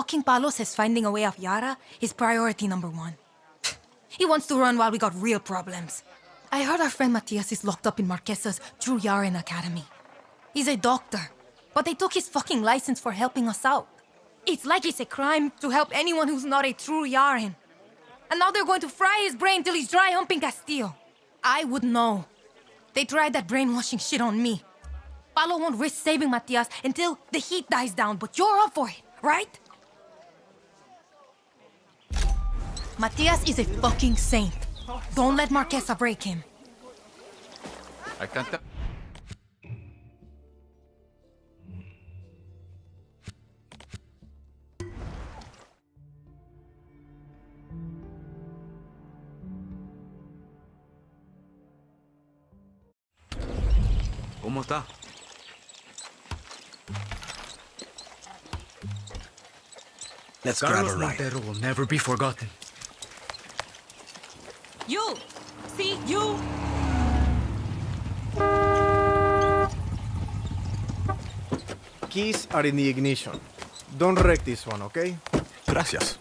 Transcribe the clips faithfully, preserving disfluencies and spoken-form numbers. fucking Palos is finding a way off Yara is priority number one. He wants to run while we got real problems. I heard our friend Matías is locked up in Marquesa's True Yarin Academy. He's a doctor, but they took his fucking license for helping us out. It's like it's a crime to help anyone who's not a true Yarin. And now they're going to fry his brain till he's dry humping Castillo. I would know. They tried that brainwashing shit on me. Paolo won't risk saving Matías until the heat dies down, but you're up for it, right? Matías is a fucking saint. Don't let Marquesa break him. I can't tell. ¿Cómo está? Let's Carlos grab a ride. Montero will never be forgotten. You! See, you! Keys are in the ignition. Don't wreck this one, okay? Gracias.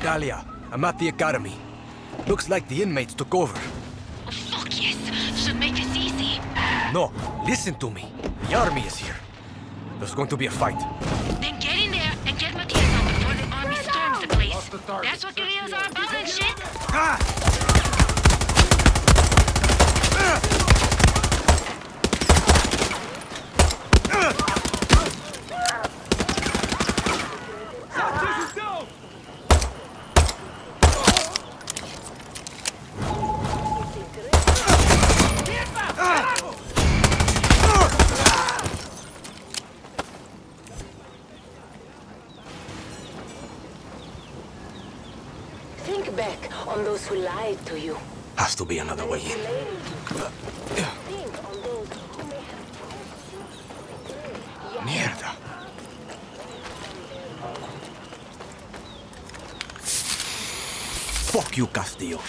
Dalia, I'm at the academy. Looks like the inmates took over. Oh, fuck yes! Should make this easy! No, listen to me. The army is here. There's going to be a fight. Then get in there and get Matías out before the army storms the place. The That's what guerrillas are about and shit! Ah! Think back on those who lied to you. Has to be another way in. Mierda. Fuck you, Castillo.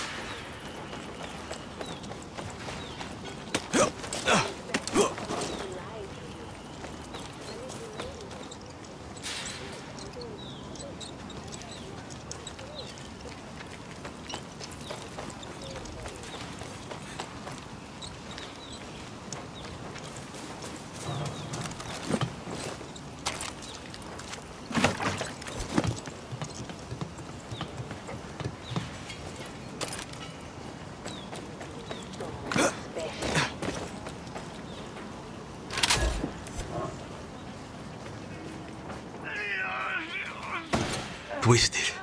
Twisted.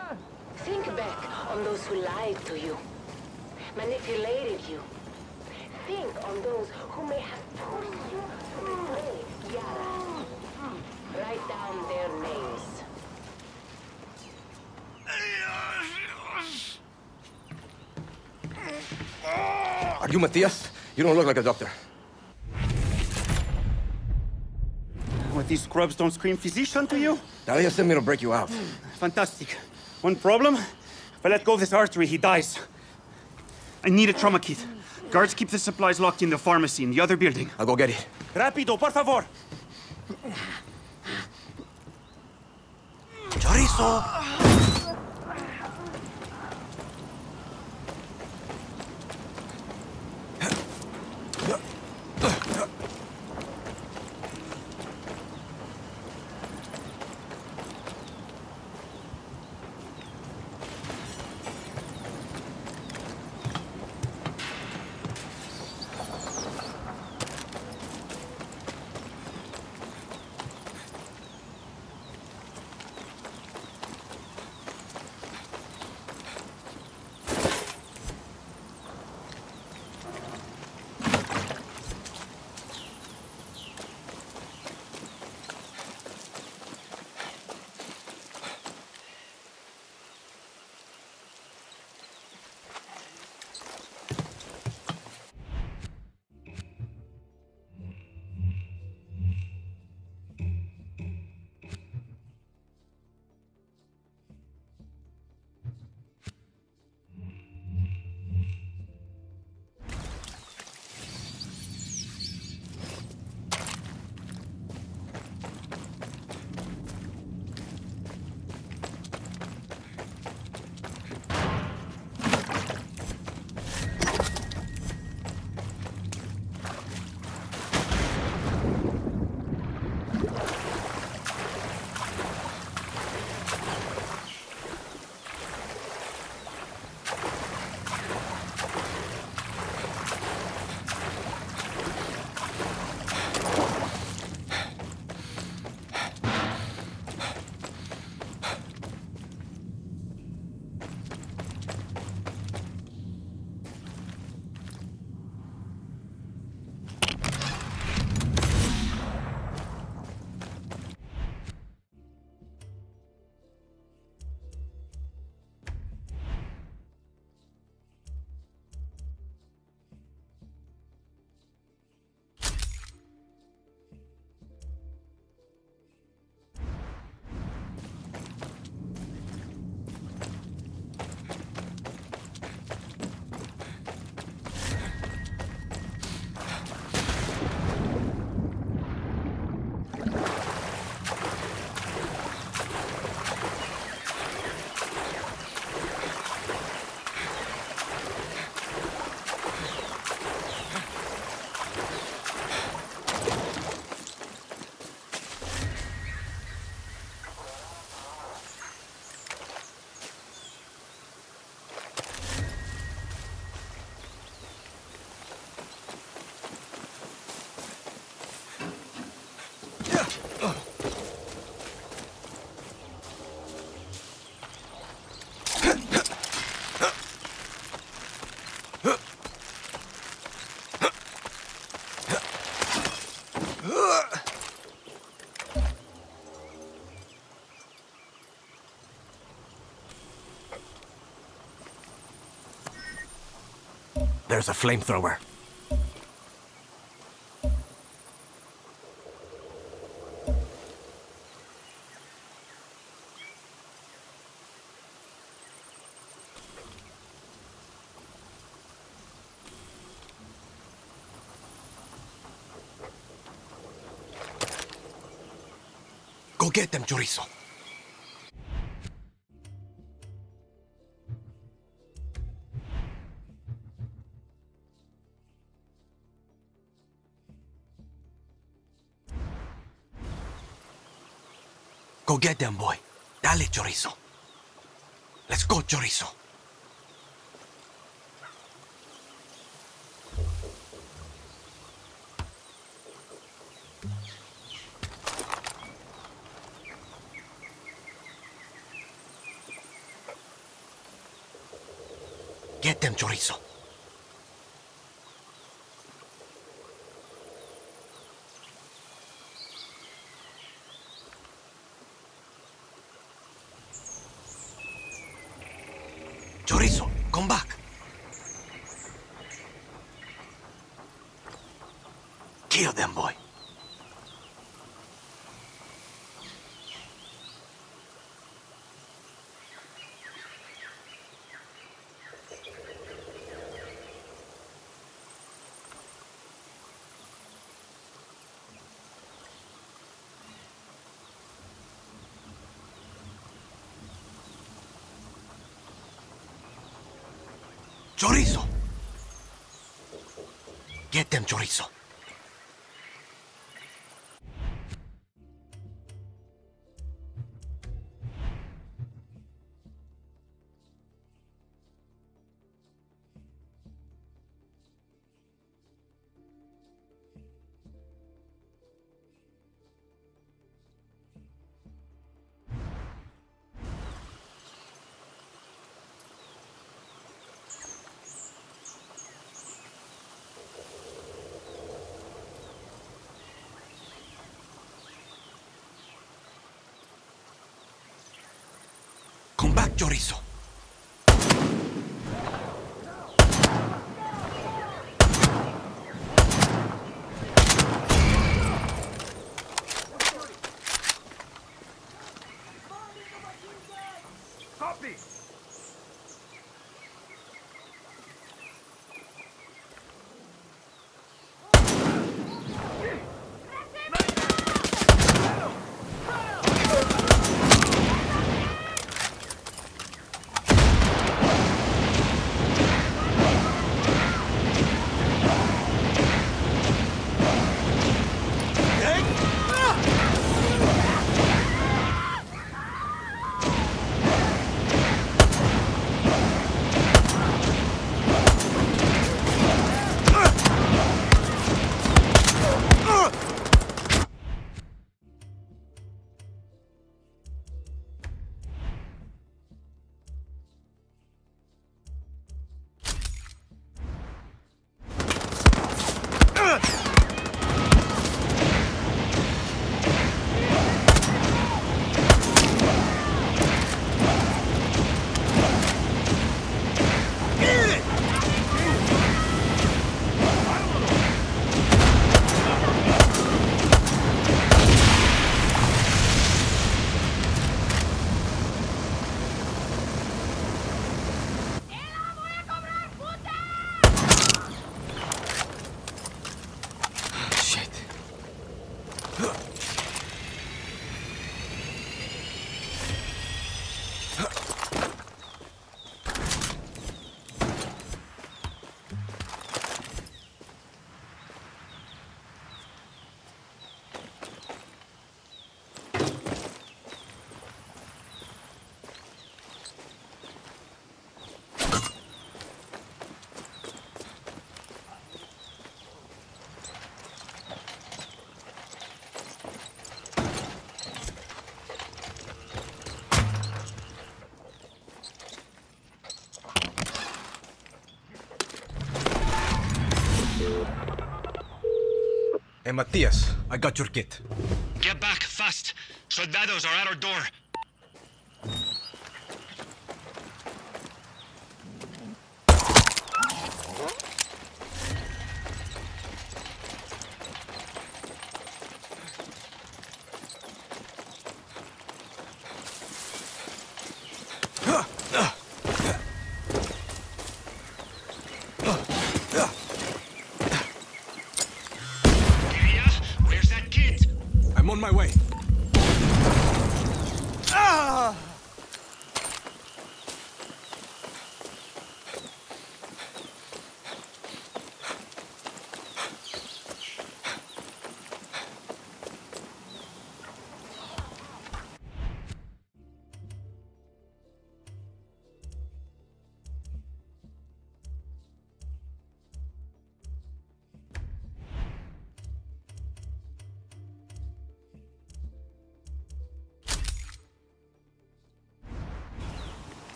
Think back on those who lied to you, manipulated you. Think on those who may have pushed you to betray Yara. Write down their names. Are you Matías? You don't look like a doctor. What, these scrubs don't scream physician to you? Dalia sent me to break you out. Fantastic. One problem? If I let go of this artery, he dies. I need a trauma kit. Guards keep the supplies locked in the pharmacy in the other building. I'll go get it. Rápido, por favor. Chorizo! There's a flamethrower. Go get them, Chorizo. Go get them, boy. Dale, Chorizo. Let's go, Chorizo. Get them, Chorizo. Chorizo, come back. Kill them, boy. Chorizo! Get them, Chorizo. Chorizo. Copy. Hey, Matías, I got your kit. Get back, fast! Soldados are at our door!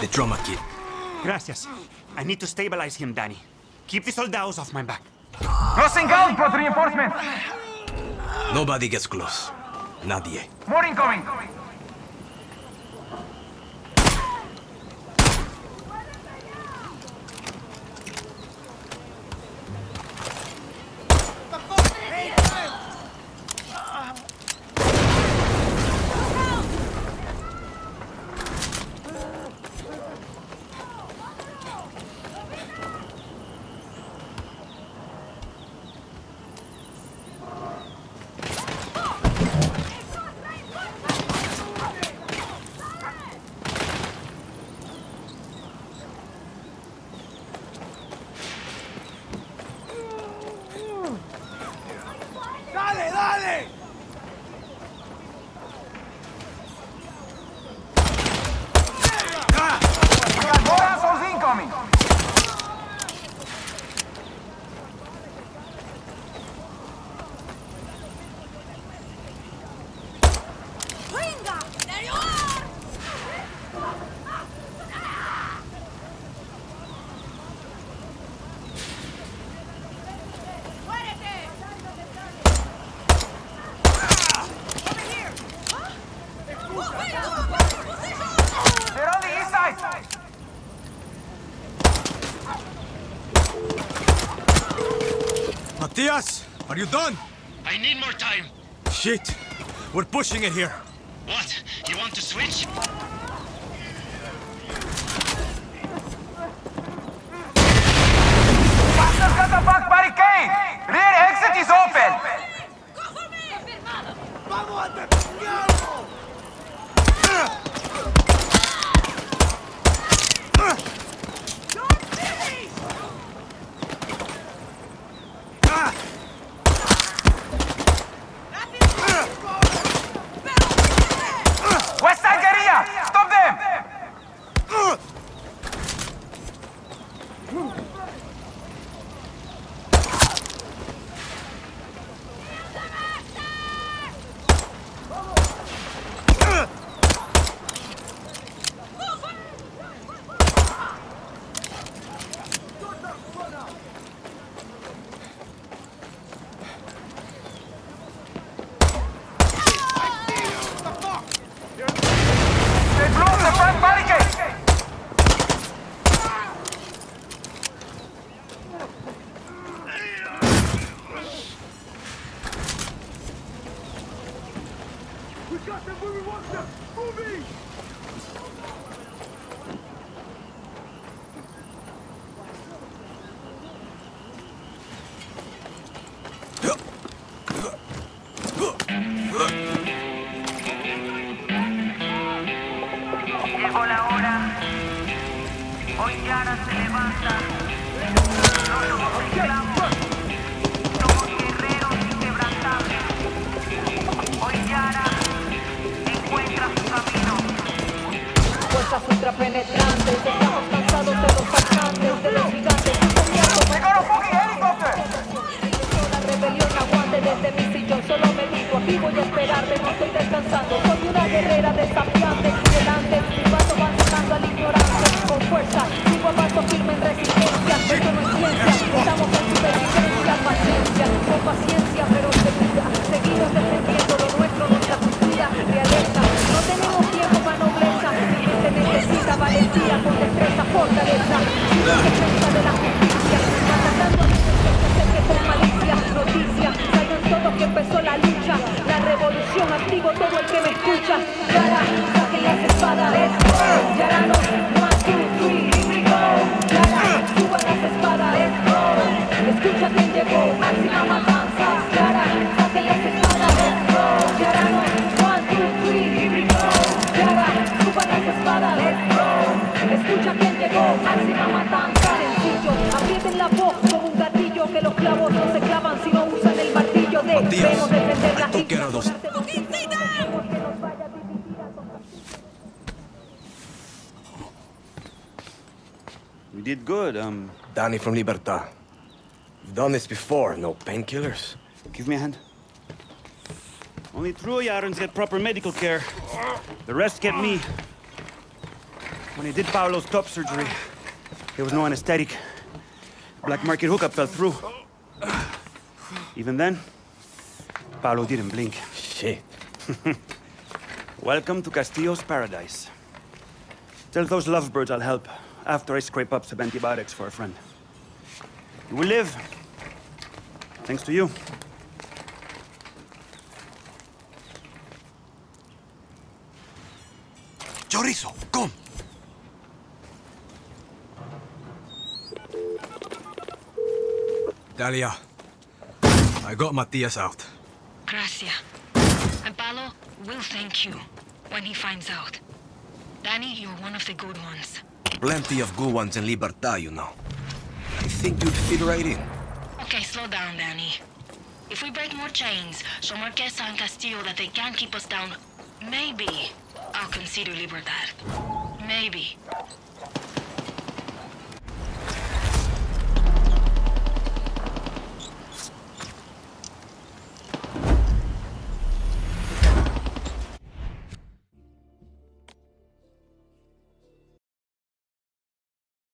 the drama kid. Gracias. I need to stabilize him, Danny. Keep the soldados off my back. Crossing out, brought reinforcement. Nobody gets close. Nadie. More incoming. Matías, are you done? I need more time. Shit, we're pushing it here. What? You want to switch? Faster cut the back barricade! Rear exit is open! Go for me! Vamos al demonio! You did good, um... Danny from Libertad. You've done this before, no painkillers. Give me a hand. Only true Yarins get proper medical care. The rest get me. When he did Paolo's top surgery, there was no anesthetic. Black market hookup fell through. Even then, Paolo didn't blink. Shit. Welcome to Castillo's paradise. Tell those lovebirds I'll help after I scrape up some antibiotics for a friend. You will live, thanks to you. Chorizo, come! Dalia, I got Matías out. Gracias. And Paolo will thank you when he finds out. Danny, you're one of the good ones. Plenty of good ones in Libertad, you know. I think you'd fit right in. Okay, slow down, Danny. If we break more chains, show Marquesa and Castillo that they can't keep us down, maybe I'll consider Libertad. Maybe.